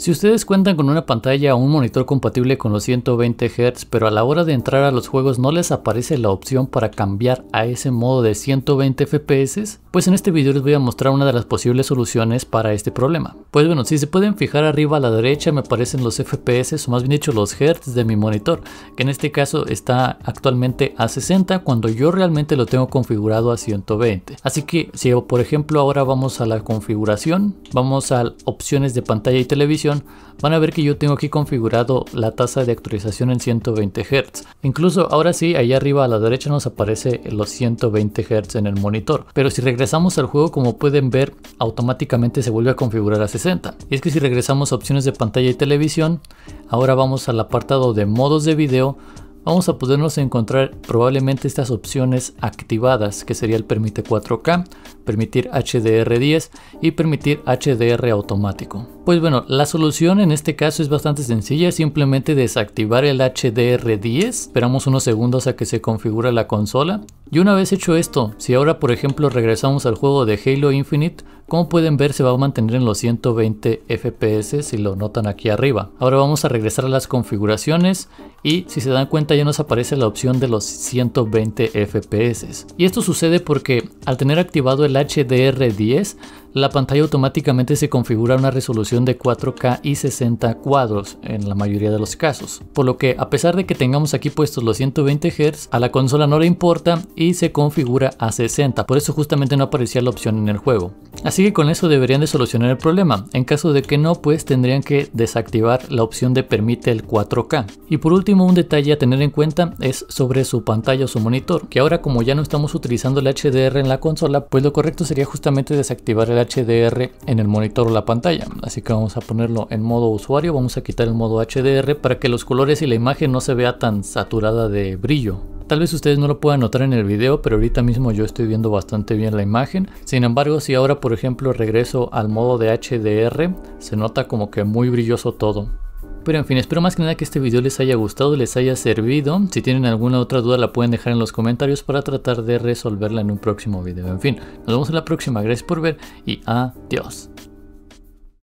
Si ustedes cuentan con una pantalla o un monitor compatible con los 120 Hz, pero a la hora de entrar a los juegos no les aparece la opción para cambiar a ese modo de 120 FPS, pues en este video les voy a mostrar una de las posibles soluciones para este problema. Pues bueno, si se pueden fijar arriba a la derecha me aparecen los FPS, o más bien dicho los Hz de mi monitor, que en este caso está actualmente a 60 cuando yo realmente lo tengo configurado a 120. Así que si por ejemplo ahora vamos a la configuración, vamos a opciones de pantalla y televisión, van a ver que yo tengo aquí configurado la tasa de actualización en 120 Hz. Incluso ahora sí, allá arriba a la derecha nos aparece los 120 Hz en el monitor. Pero si regresamos al juego, como pueden ver, automáticamente se vuelve a configurar a 60. Y es que si regresamos a opciones de pantalla y televisión, ahora vamos al apartado de modos de video, vamos a podernos encontrar probablemente estas opciones activadas, que sería el permite 4K, permitir HDR10 y permitir HDR automático. Pues bueno, la solución en este caso es bastante sencilla, simplemente desactivar el HDR10, esperamos unos segundos a que se configure la consola. Y una vez hecho esto, si ahora por ejemplo regresamos al juego de Halo Infinite, como pueden ver se va a mantener en los 120 FPS si lo notan aquí arriba. Ahora vamos a regresar a las configuraciones y si se dan cuenta ya nos aparece la opción de los 120 FPS. Y esto sucede porque al tener activado el HDR10, la pantalla automáticamente se configura a una resolución de 4K y 60 cuadros en la mayoría de los casos. Por lo que a pesar de que tengamos aquí puestos los 120 Hz, a la consola no le importa y se configura a 60. Por eso justamente no aparecía la opción en el juego. Así que con eso deberían de solucionar el problema. En caso de que no, pues tendrían que desactivar la opción de permite el 4K. Y por último, un detalle a tener en cuenta es sobre su pantalla o su monitor, que ahora como ya no estamos utilizando el HDR en la consola, pues lo correcto sería justamente desactivar el HDR en el monitor o la pantalla. Así que vamos a ponerlo en modo usuario, vamos a quitar el modo HDR para que los colores y la imagen no se vea tan saturada de brillo. Tal vez ustedes no lo puedan notar en el video, pero ahorita mismo yo estoy viendo bastante bien la imagen. Sin embargo, si ahora por ejemplo regreso al modo de HDR, se nota como que muy brilloso todo. Pero en fin, espero más que nada que este video les haya gustado, les haya servido. Si tienen alguna otra duda la pueden dejar en los comentarios para tratar de resolverla en un próximo video. En fin, nos vemos en la próxima, gracias por ver y adiós.